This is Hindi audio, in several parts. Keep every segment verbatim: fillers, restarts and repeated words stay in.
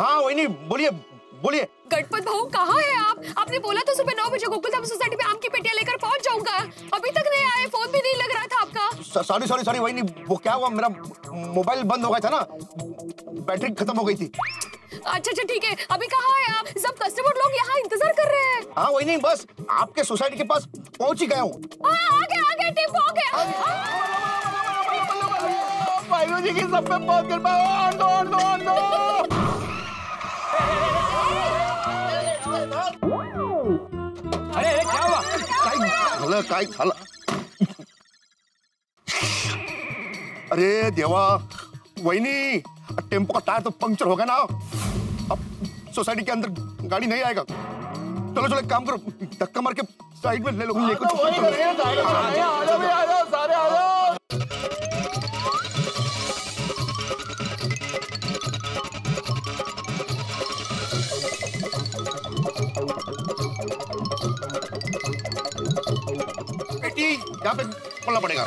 हाँ वही नहीं, बोलिए बोलिए। गणपत भाऊ कहाँ है आप? आपने बोला तो सुबह नौ बजे गोकुलधाम सोसाइटी में आम की पेटियां लेकर पहुंच जाऊंगा, अभी तक नहीं आए, फोन भी नहीं लग रहा था आपका। सॉरी सॉरी सॉरी वही नहीं, वो क्या हुआ मेरा मोबाइल बंद हो गया था ना, बैटरी खत्म हो गई थी। अच्छा अच्छा ठीक है, अभी कहाँ है आप? सब कस्टमर लोग यहाँ इंतजार कर रहे हैं। हाँ वही नहीं, बस आपके सोसाइटी के पास पहुँच ही गया हूँ। अरे क्या हुआ? खाला काय खाला? अरे देवा, वही नहीं टेम्पो का टायर तो पंक्चर हो गया ना, अब सोसाइटी के अंदर गाड़ी नहीं आएगा। चलो चलो काम करो, धक्का मार के साइड में ले लो। ले कुछ सारे आ जाओ। बेटी यहाँ पे बोलना पड़ेगा।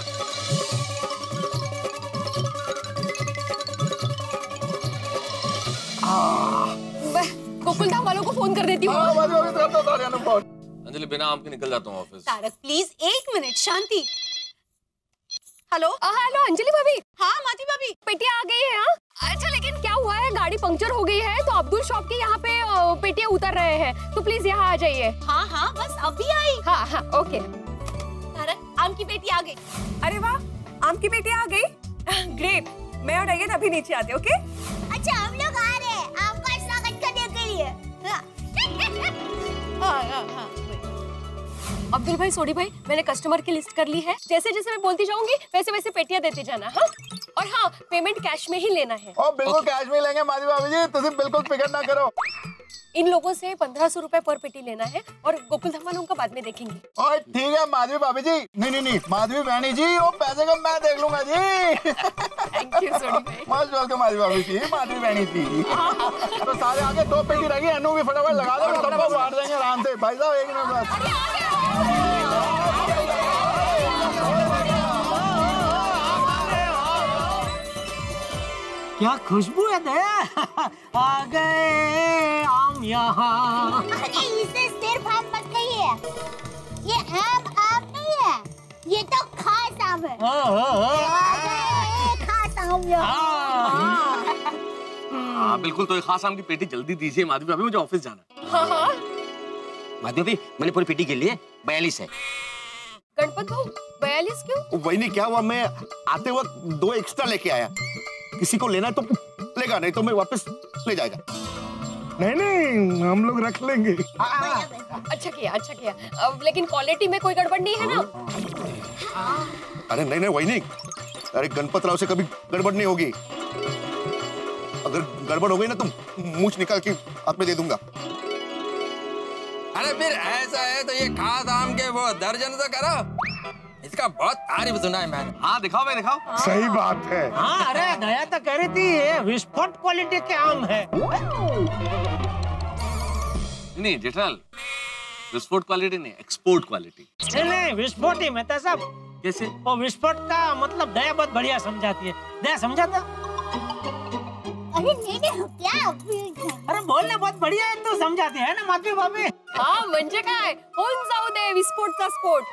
गोकुलधाम वालों को फोन कर देती हूँ। अंजलि बिना आपके निकल जाता हूँ ऑफिस। तारक प्लीज एक मिनट शांति। हेलो हेलो अंजलि भाभी। हाँ माधवी भाभी, पेटियां आ गई है। अच्छा लेकिन क्या हुआ है, गाड़ी पंक्चर हो गई है तो अब्दुल शॉप के यहाँ पे पेटियां उतर रहे हैं, तो प्लीज यहाँ आ जाइए। हाँ हाँ बस अभी आई। हाँ हाँ ओके। तारक आम की पेटी आ गई। अरे वाह आम की पेटियां आ गई, ग्रेट। मैं और अयन अभी नीचे आते। ओके अच्छा हम लोग आ रहे हैं आपका स्वागत करने के लिए। हाँ हाँ हाँ अब्दुल भाई, सोढ़ी भाई, मैंने कस्टमर की लिस्ट कर ली है, जैसे जैसे मैं बोलती जाऊंगी वैसे वैसे पेटियां देते जाना। हाँ और हाँ पेमेंट कैश में ही लेना है। ओ, बिल्कुल okay. कैश में लेंगे माधवी भाभी जी, तुम बिल्कुल फिक्र ना करो। इन लोगों से पंद्रह सौ रूपए पर पेटी लेना है और गोकुलधाम वालों का बाद में देखेंगे। और ठीक है माधवी भाभी जी। नहीं नहीं नहीं माधवी बहनी जी, वो पैसे का मैं देख लूंगा जी। थैंक यू सोढ़ी भाई। मोस्ट वेलकम माधवी भाभी जी, माधवी बहनी जी। तो सारे आगे दो पेटी रही है, अनु भी फटाफट लगा दो, सबको बांट देंगे आराम से। भाई साहब एक मिनट। क्या खुशबू है दया, आ गए आम यहाँ। अरे इसे सिर्फ आम मत कहिए, ये आम आम नहीं है, ये तो खास आम है। आ, आ, आ, खास आम यहाँ। बिल्कुल, तो ये खास आम की पेटी जल्दी दीजिए माधवी भाभी, मुझे ऑफिस जाना। हाँ हाँ माधवी भाभी, मैंने पूरी पेटी के लिए बयालीस है। गणपत भाऊ बयालीस क्यों? वही नहीं क्या हुआ, मैं आते वक्त दो एक्स्ट्रा लेके आया, किसी को लेना है तो लेगा, नहीं तो मैं वापस ले जाएगा। नहीं नहीं हम लोग रख लेंगे। आ, अच्छा किया अच्छा किया, अब लेकिन क्वालिटी में कोई गड़बड़ नहीं है ना? अरे नहीं नहीं वही नहीं, अरे गणपतराव से कभी गड़बड़ नहीं होगी, अगर गड़बड़ हो गई ना तो मूछ निकाल के हाथ में दे दूंगा। अरे फिर ऐसा है तो ये खास आम के वो दर्जन तो करो, इसका बहुत तारीफ सुना है मैंने। हाँ दिखाओ भाई दिखाओ। आ, सही बात है। हाँ अरे दया तो कह रही थी ये विस्फोट क्वालिटी के आम है। नहीं जेठालाल, विस्फोट क्वालिटी नहीं, एक्सपोर्ट क्वालिटी। नहीं नहीं विस्फोट ही मैं सब। कैसे? वो विस्फोट का मतलब दया बहुत बढ़िया समझाती है। दया समझाता? अरे नहीं नहीं क्या? अरे बोलने बहुत बढ़िया है तू, समझाती है ना माधवी भाभी। हाँ म्हणजे काय, होऊन जाऊ दे विस्फोटचा स्फोट।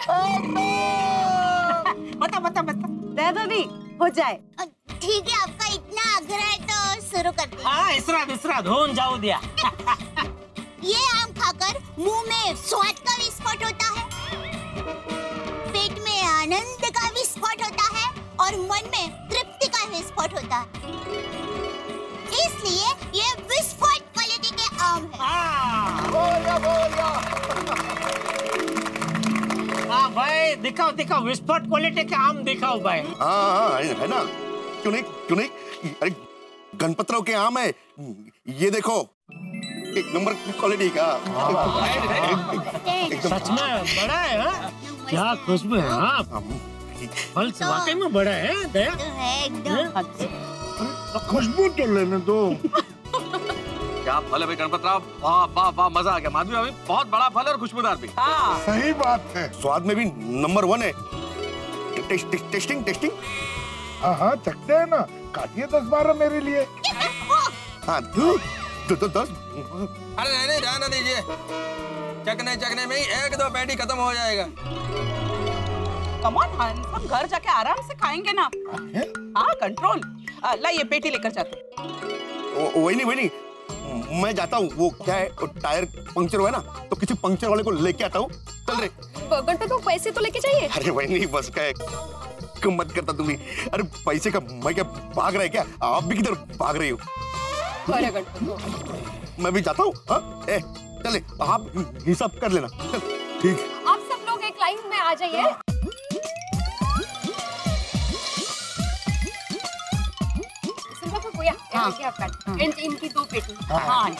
बता बता बता दया भाभी हो जाए। ठीक है आपका इतना आग्रह है तो शुरू करते हैं। हाँ इसराद इसराद होन जाओ दिया। ये आम खाकर मुंह में स्वाद का विस्फोट होता है, पेट में आनंद का विस्फोट होता है और मन में तृप्ति का विस्फोट होता है, इसलिए ये विस्फोट क्वालिटी के आम है। बोलिया बोलिया। हाँ भाई दिखाओ दिखाओ विस्फोट क्वालिटी के आम दिखाओ भाई। हाँ है ना, क्यों नहीं क्यों नहीं। अरे गणपतराव के आम है ये, देखो एक नंबर क्वालिटी का। सच में बड़ा है। हाँ क्या खुशबू है। हाँ फल वाकई में बड़ा है दया, खुशबू तो लेने दो। क्या फल है गणपतराव, वाह वाह वाह मजा आ गया। माधवी भाभी बहुत बड़ा फल है और खुशबूदार भी। हाँ सही बात है, स्वाद में भी नंबर वन है। Taste, taste, tasting tasting. हाँ हाँ चखते हैं ना, काटिए दस बारह मेरे लिए। हाँ अरे नहीं नहीं जाने दीजिए, चकने चकने में ही एक दो पेटी खत्म हो जाएगा। कमॉन हम सब घर जाके आराम से खाएंगे ना। हाँ कंट्रोल, ला ये पेटी लेकर जाते। वही नहीं वही नहीं, मैं जाता हूँ, वो क्या है टायर पंक्चर हुआ है ना, तो किसी पंक्चर वाले को लेके आता हूँ। चल रे गणपत, तो पैसे तो लेके चाहिए। अरे वही नहीं, बस का क्यों मत करता तुम्हें। अरे पैसे का मैं क्या भाग रहा है क्या, आप भी किधर भाग रही हो। मैं भी जाता हूँ, चले आप हिसाब कर लेना। ठीक, आप सब लोग एक लाइन में आ जाइए। हाँ, हाँ, इन, इनकी दो पेटी। हाँ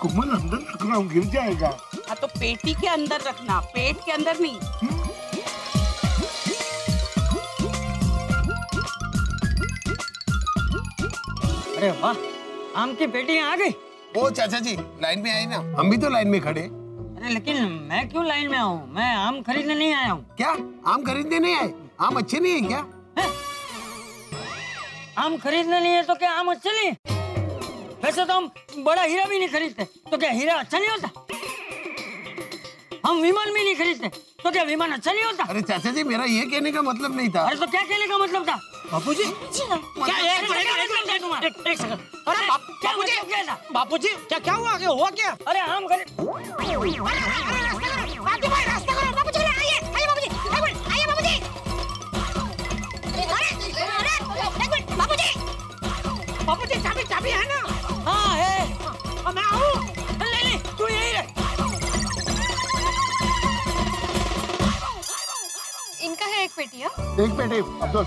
कुमल अंदर रख रहा हूँ, गिर जाएगा। हाँ तो पेटी के अंदर रखना, पेट के अंदर नहीं। वाह, आम की बेटियां आ गई। ओ चाचा जी लाइन में आई ना, हम भी तो लाइन में खड़े। अरे लेकिन मैं क्यों लाइन में आऊँ, मैं आम खरीदने नहीं आया हूँ। क्या आम खरीदने नहीं आए, आम अच्छे नहीं है क्या? है? आम खरीदने नहीं है तो क्या आम अच्छे नहीं है? वैसे तो हम बड़ा हीरा भी नहीं खरीदते, तो क्या हीरा अच्छा नहीं होता? हम विमान भी नहीं खरीदते, तो क्या विमान अच्छा नहीं होता? अरे चाचा जी मेरा ये कहने का मतलब नहीं था। अरे तो क्या कहने का मतलब था? बापूजी क्या एक मिनट एक एक सेकंड। अरे बापूजी क्या था? बापूजी क्या क्या हुआ, क्या हुआ क्या? अरे हम करे बापू भाई रास्ता करो, बापूजी आइए आइए बापूजी आइए बापूजी। अरे एक मिनट बापूजी, बापूजी चाबी चाबी है ना? हां है, मैं आऊं? ले ले तू यहीं रह। इनका है एक पेटी। हां एक पेटी अब्दुल।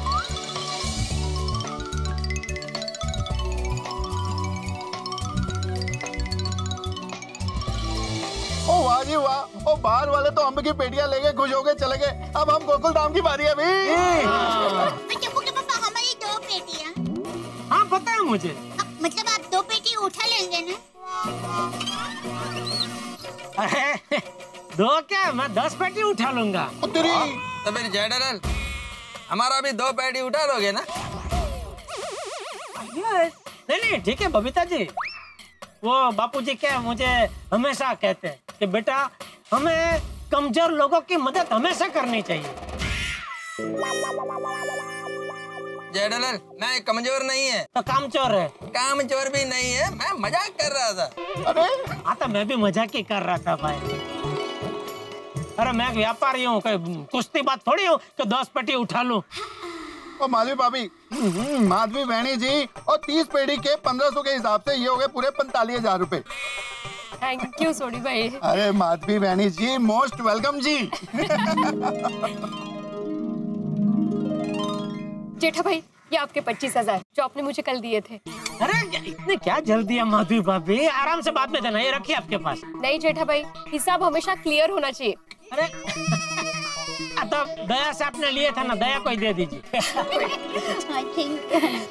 वाह जी वाह, बाहर वाले तो अम्ब की पेटियां लेके खुश हो गए चले गए, अब हम गोकुल धाम की बारी है। हमारी दो पेटियां। हाँ पता है मुझे, मतलब आप दो पेटी उठा लेंगे ना? अरे दो क्या, मैं दस पेटी उठा लूंगा। तो फिर जेठालाल हमारा भी दो पेटी उठा लोगे ना? नहीं नहीं ठीक है बबीता जी, वो बापूजी क्या मुझे हमेशा कहते हैं कि बेटा हमें कमजोर लोगों की मदद हमेशा करनी चाहिए। जेठालाल मैं कमजोर नहीं है। तो कामचोर है? कामचोर भी नहीं है, मैं मजाक कर रहा था। अरे हाँ तो मैं भी मजाक ही कर रहा था भाई। अरे मैं व्यापारी हूँ, कुश्ती बात थोड़ी हूँ कि दस पेटी उठा लूँ। और माधवी भाभी, माधवी बहनी जी, और तीस पेटी के पंद्रह सौ के हिसाब से ये हो गए पूरे पैंतालीस हजार रूपए। थैंक यू सोढ़ी भाई। अरे माधवी बहनी जी मोस्ट वेलकम जी। जेठा भाई ये आपके पच्चीस हजार जो आपने मुझे कल दिए थे। अरे इतने क्या जल्दी है माधवी भाभी, आराम से बाद में देना, ये रखिए आपके पास। नहीं जेठा भाई हिसाब हमेशा क्लियर होना चाहिए। अरे तो दया से आपने लिए था ना, दया को ही दे दीजिए।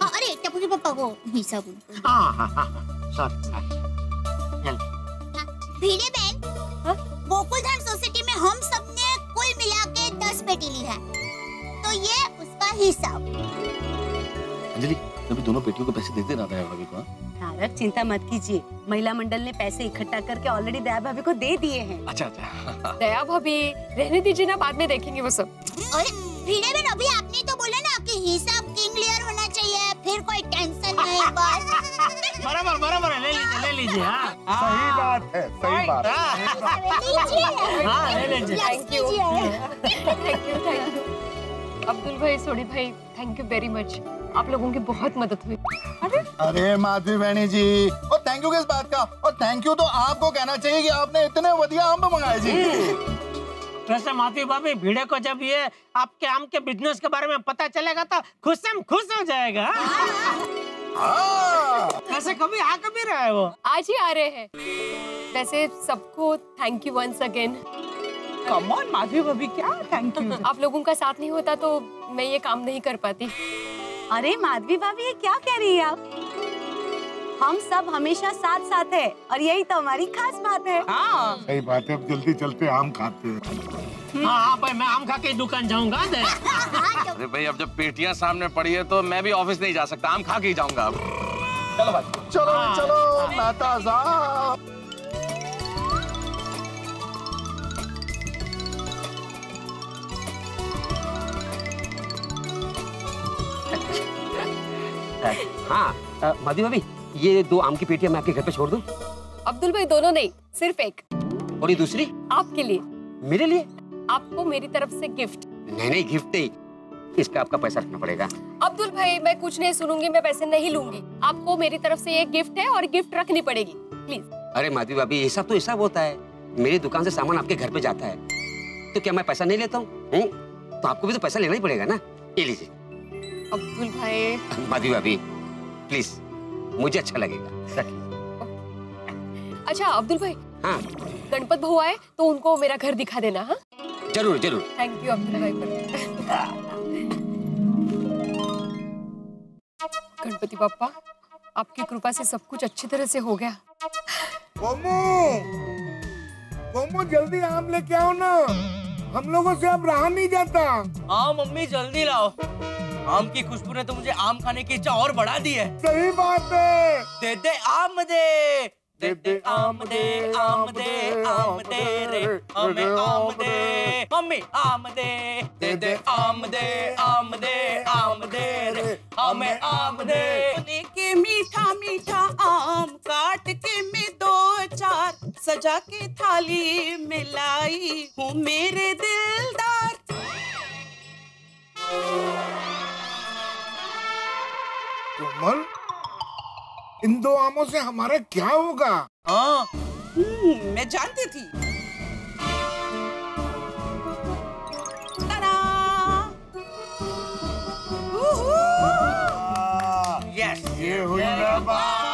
अरे टपुजी पापा को हिसाब। हाँ हाँ हाँ चल। भिड़े बहन, गोकुलधाम सोसाइटी में हम सब ने कुल मिला के दस पेटी ली है, तो ये उसका हिसाब। अंजलि तभी दोनों पेटियों को पैसे दे देना दया भाभी को। तारक चिंता मत कीजिए, महिला मंडल ने पैसे इकट्ठा करके ऑलरेडी दया भाभी को दे दिए हैं। अच्छा अच्छा दया भाभी रहने दीजिए ना, बाद में देखेंगे वो सब। अरे भिड़े बहन अभी आपने तो बोला ना कि हिसाब क्लियर होना चाहिए, फिर कोई टेंशन नहीं। बराबर बराबर है, ले लीजिए ले लीजिए। हाँ सही बात है, सही बात है। हाँ ले लीजिए। Thank you thank you thank you Abdul भाई, सोढ़ी भाई थैंक यू वेरी मच, आप लोगों की बहुत मदद हुई। अरे अरे माधवी बहनी जी, और थैंक यू किस बात का, और थैंक यू तो आपको कहना चाहिए कि आपने इतने बढ़िया आम मंगाए जी। वैसे माधवी भाभी भिड़े को जब ये आपके आम के बिजनेस के बारे में पता चलेगा तो खुश से खुश हो जाएगा। वैसे कभी आ कभी रहा है वो? आज ही आ रहे हैं। वैसे सबको thank you once again. Come on Madhavi भाभी क्या थैंक यू, आप लोगों का साथ नहीं होता तो मैं ये काम नहीं कर पाती। अरे माधवी भाभी ये क्या कह रही है आप? हम सब हमेशा साथ साथ है और यही तो हमारी खास बात है। हाँ सही बात है। अब जल्दी चलते आम खाते हैं। हाँ हाँ भाई, मैं आम खा के दुकान जाऊंगा। अरे भाई अब जब पेटियां सामने पड़ी है तो मैं भी ऑफिस नहीं जा सकता, आम खा के ही जाऊंगा। अब चलो भाई, चलो हाँ। चलो नाता साहब। हाँ माधवी भाभी, ये दो आम की पेटियां मैं आपके घर पे छोड़ दूं? अब्दुल भाई दोनों नहीं, सिर्फ एक। और ये दूसरी आपके लिए। मेरे लिए? आपको मेरी तरफ से गिफ्ट। नहीं नहीं गिफ्ट नहीं, इसका आपका पैसा रखना पड़ेगा। अब्दुल भाई मैं कुछ नहीं सुनूंगी, मैं पैसे नहीं लूंगी। आपको मेरी तरफ से ये गिफ्ट है और गिफ्ट रखनी पड़ेगी, प्लीज। अरे माधवी भाभी ये सब तो हिसाब होता है, मेरी दुकान से सामान आपके घर पे जाता है तो क्या मैं पैसा नहीं लेता हूँ? तो आपको भी तो पैसा लेना ही पड़ेगा ना, ये लीजिए। अब्दुल भाई। माधवी भाभी प्लीज, मुझे अच्छा लगेगा। अच्छा अब्दुल भाई, हाँ गणपत भैया आए तो उनको मेरा घर दिखा देना। हाँ जरूर जरूर। थैंक यू अब्दुल भाई। गणपति पापा आपकी कृपा से सब कुछ अच्छी तरह से हो गया। गोमू, गोमू जल्दी आम लेके आओ ना, हम लोगों से अब रहा नहीं जाता। हाँ मम्मी जल्दी लाओ, आम की खुशबू ने तो मुझे आम खाने की इच्छा और बढ़ा दी है। सही बात है। दे दे आम दे, दे दे आम दे, आम दे आम दे रे हमें आम दे, मम्मी आम दे, दे दे आम दे, आम दे आम दे रे हमें आम दे। लेके मीठा मीठा आम काट के मैं दो चार सजा के थाली में लाई हूँ मेरे दिलदार। कोमल, इन दो आमों से हमारा क्या होगा? हाँ मैं जानती थी। यस, ये हुई ना बात।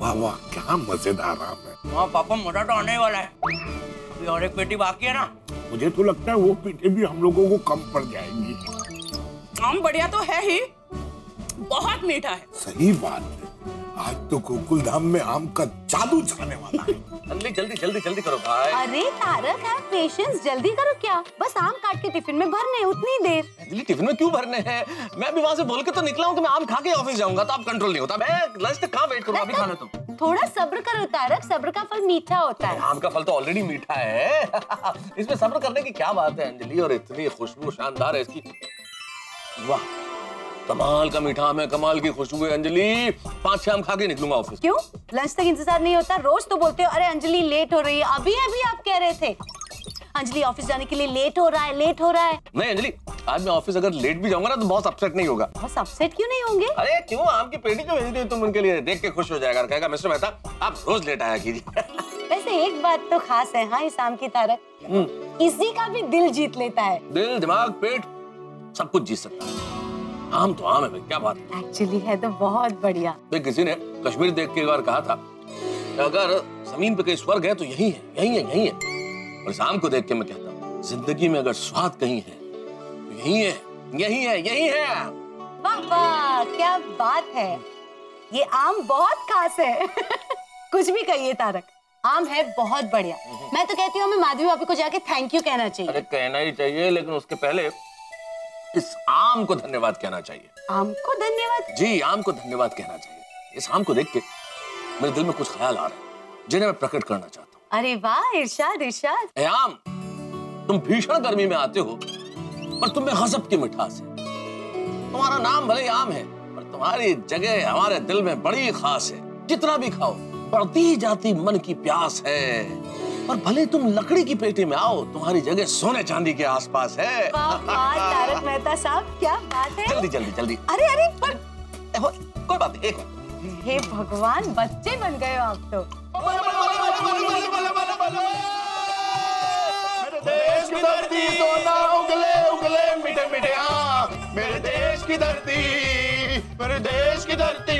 वाह वाह क्या मजेदार आम है। हाँ पापा मजा तो आने वाला है, अभी और एक पेटी बाकी है ना। मुझे तो लगता है वो पेटी भी हम लोगों को कम पड़ जाएंगी। आम बढ़िया तो है ही, बहुत मीठा है। सही बात है, आज तो गोकुलधाम में आम का जादू छाने वाला है। अंजलि जल्दी जल्दी जल्दी करो भाई। अरे तारक है पेशेंस, जल्दी करो क्या, बस आम काट के टिफिन में भरने उतनी देर। अंजलि टिफिन में क्यों भरने हैं? मैं भी वहाँ से बोल के तो निकला हूँ कि मैं आम खा के ऑफिस जाऊंगा, तो आप कंट्रोल नहीं होता। मैं लंच तक कहाँ वेट करूँ, अभी खाना तुम। थोड़ा सब्र करो तारक, सब्र का फल मीठा होता है। आम का फल तो ऑलरेडी मीठा है, इसमें सब्र करने की क्या बात है अंजलि। और इतनी खुशबू शानदार है इसकी, वाह कमाल का मीठा आम है, कमाल की खुशबू है। अंजलि पाँच छह आम खा के निकलूंगा ऑफिस। क्यों लंच तक इंतजार नहीं होता? रोज तो बोलते हो अरे अंजलि लेट हो रही है, अभी अभी आप कह रहे थे अंजलि ऑफिस जाने के लिए लेट हो रहा है, लेट हो रहा है। नहीं अंजलि आज मैं ऑफिस अगर लेट भी जाऊंगा ना तो बहुत अपसेट नहीं होगा। बहुत अपसेट क्यों नहीं होंगे? अरे क्यों, आम की पेटी जो भेज दी तुम उनके लिए, देख के खुश हो जाएगा, कहेगा मिस्टर मेहता आप रोज लेट आया कीजिए। वैसे एक बात तो खास है हाँ इस आम की तारक, इसी का भी दिल जीत लेता है। दिल दिमाग पेट सब कुछ जीत सकता है, आम तो आम है भाई, क्या बात है। एक्चुअली है तो बहुत बढ़िया। किसी ने कश्मीर देख के एक बार कहा था अगर जमीन पे कहीं स्वर्ग है तो यही है, यही है, यही है। और इस आम को देख के मैं कहता हूँ जिंदगी में अगर स्वाद कहीं है तो यही है, यही है, यही है। वाह क्या बात है, ये आम बहुत खास है। कुछ भी कहिए तारक, आम है बहुत बढ़िया। मैं तो कहती हूँ हमें माधवी भाभी को जाके थैंक यू कहना चाहिए। अरे कहना ही चाहिए, लेकिन उसके पहले इस आम को धन्यवाद कहना चाहिए। आम को धन्यवाद? जी आम को धन्यवाद कहना चाहिए। इस आम को देख के मेरे दिल में कुछ ख्याल आ रहे हैं जिन्हें मैं प्रकट करना चाहता हूँ। अरे वाह इरशाद इरशाद। ए आम, तुम भीषण गर्मी में आते हो पर तुम में गजब की मिठास है। तुम्हारा नाम भले आम है पर तुम्हारी जगह हमारे दिल में बड़ी खास है। जितना भी खाओ बढ़ती जाती मन की प्यास है। और भले तुम लकड़ी की पेटी में आओ तुम्हारी जगह सोने चांदी के आसपास है। तारक मेहता साहब क्या बात है। जल्दी जल्दी जल्दी। अरे अरे पर कोई बात नहीं। हे भगवान बच्चे बन गए हो आप तो। देश की धरती तो ना उगले उगले मिठे मिठे आम, मेरे देश की धरती, मेरे देश की धरती।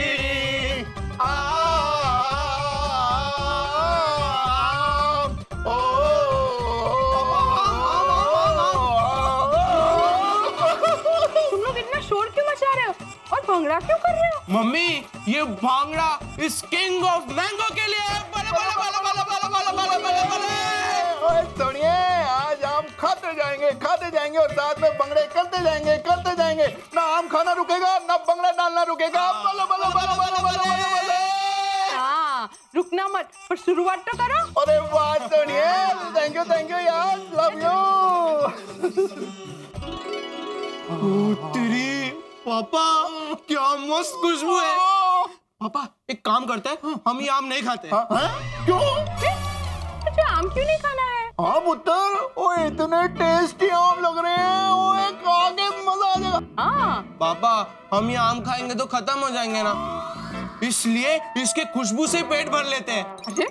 भांगड़ा क्यों कर रहे हो? मम्मी ये भांगड़ा इस किंग ऑफ मैंगो के लिए है। बले बले बले बले बले बले बले बले बले। ओए सुनिए, आज आम खाते जाएंगे खाते जाएंगे और साथ में भांगड़े करते जाएंगे करते जाएंगे। ना आम खाना रुकेगा ना भांगड़ा डालना रुकेगा। बले बले बले बले बले बले। हाँ रुकना मत, पर शुरुआत तो करो। अरे वाह सुनिए, थैंक यू थैंक यू यार, लव यू। पापा क्या मस्त खुशबू है। पापा एक काम करते हैं, हम ये आम नहीं खाते। हाँ? क्यों? तुझे आम क्यों नहीं खाना है? हाँ पुत्र, ओए इतने टेस्टी आम लग रहे हैं, ओए खा के मजा आ जाएगा। हाँ पापा, हम ये आम खाएंगे तो खत्म हो जाएंगे ना, इसलिए इसके खुशबू से पेट भर लेते हैं।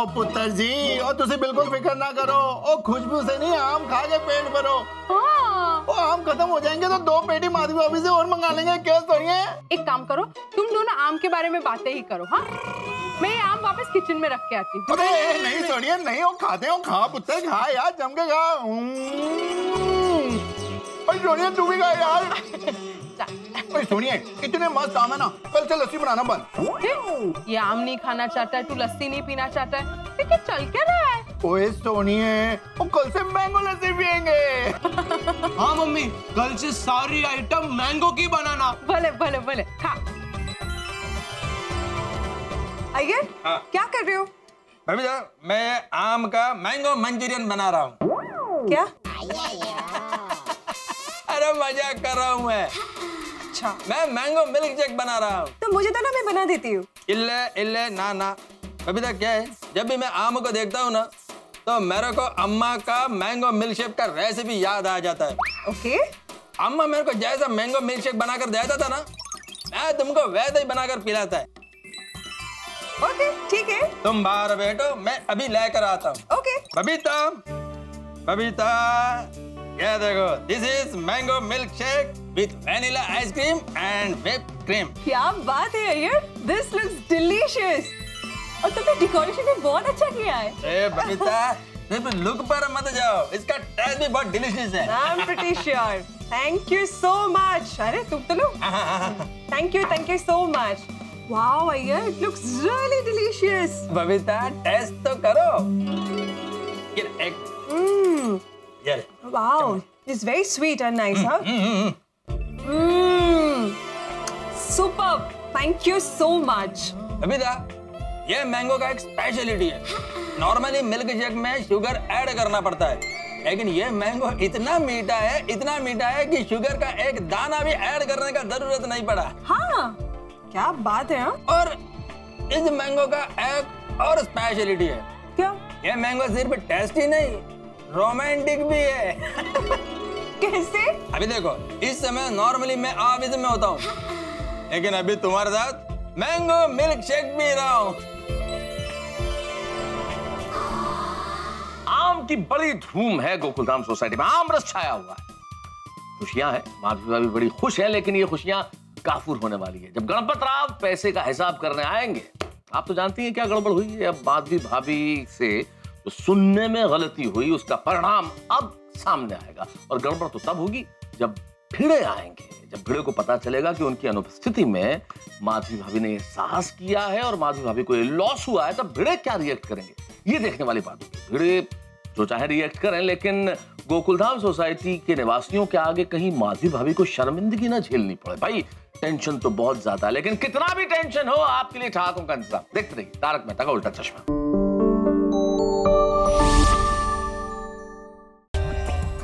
ओ पुत्र जी, और तुझे बिल्कुल फिक्र ना करो, और खुशबू से नहीं आम खा के पेट भरो। ओ आम खत्म हो जाएंगे तो दो पेटी माधवी भाभी से और मंगा लेंगे। क्या करिए, एक काम करो, तुम दोनों आम के बारे में बातें ही करो। हाँ मैं ये आम वापस किचन में रख के आती हूँ। अरे नहीं सोनिया नहीं, वो खाते हो, खा पुत्र खा यार, जम के खा। अरे सोनिया तू भी खा यार। अरे सोनिया कितने मस्त आम है ना, कल से लस्सी बनाना बंद। ये आम नहीं खाना चाहता है, तू लस्सी नहीं पीना चाहता है, लेकिन चल क्या रहा है? ओए सोनिए, कल से मैंगो लस्सी पियेंगे। हाँ मम्मी, कल से सारी आइटम मैंगो की बनाना। भले भले भले। हाँ अय्यर, क्या कर रहे हो? भाभी साहब मैं आम का मैंगो मंचूरियन बना रहा हूँ। क्या? अरे मजाक कर रहा हूँ मैं। अच्छा मैं मैंगो मिल्क शेक बना रहा हूँ। तो मुझे तो ना, मैं बना देती हूँ। इल्ले इल्ले ना ना, बबीता क्या है, जब भी मैं आम को देखता हूँ ना तो मेरे को अम्मा का मैंगो मिल्क शेक का रेसिपी याद आ जाता है। Okay okay. अम्मा मेरे को जैसा मैंगो मिल्क शेक बनाकर देता था ना, मैं तुमको वैसा ही बनाकर पिलाता है। ओके okay, ठीक है, तुम बाहर बैठो, मैं अभी लेकर आता हूँ। Okay okay. बबीता बबीता, ये देखो, this is mango milkshake with vanilla ice cream and whipped cream. क्या बात है यार, दिस लुक्स डिलीशियस, और तुमने डेकोरेशन भी बहुत अच्छा किया है। ए बबीता, सिर्फ लुक पर मत जाओ, इसका टेस्ट भी बहुत डिलीशियस है। I am pretty sure. Thank you so much. अरे तुम तो लो। Thank you thank you so much. Wow यार, it looks really delicious. Babita taste तो करो। ये एक हम्म यार, wow it's very sweet and nice. हां हम्म superb, thank you so much. Babita ये मैंगो का एक स्पेशलिटी है, नॉर्मली मिल्क शेक में शुगर ऐड करना पड़ता है, लेकिन ये मैंगो इतना मीठा है, इतना मीठा है कि शुगर का एक दाना भी ऐड करने का जरूरत नहीं पड़ा। हाँ क्या बात है। हा? और इस मैंगो का एक और स्पेशलिटी है। क्या? ये मैंगो सिर्फ टेस्टी नहीं, रोमांटिक भी है। कैसे? अभी देखो, इस समय नॉर्मली मैं ऑफिस में होता हूँ, लेकिन अभी तुम्हारे साथ मैंगो मिल्क शेक पी रहा हूँ। आम की बड़ी धूम है गोकुलधाम सोसाइटी में, आम रस छाया हुआ है, खुशियां हैं, माधवी भाभी बड़ी खुश हैं, लेकिन ये खुशियां काफूर होने वाली है जब गणपतराव पैसे का हिसाब करने आएंगे। आप तो जानती हैं क्या गड़बड़ हुई है। अब माधवी भाभी से तो सुनने में गलती हुई, उसका परिणाम अब सामने आएगा, और गड़बड़ तो तब होगी जब भिड़े आएंगे, जब भिड़े को पता चलेगा कि उनकी अनुपस्थिति में माधवी भाभी ने साहस किया है और माधवी भाभी को ये लॉस हुआ है, तब भिड़े क्या रिएक्ट करेंगे, ये देखने वाली बात होगी। भिड़े जो चाहे रिएक्ट करें, लेकिन गोकुलधाम सोसाइटी के निवासियों के आगे कहीं माधवी भाभी को शर्मिंदगी ना झेलनी पड़े। भाई टेंशन तो बहुत ज्यादा है, लेकिन कितना भी टेंशन हो, आपके लिए ठाकुर का इंतजाम। देखते रहिए तारक मेहता का उल्टा चश्मा।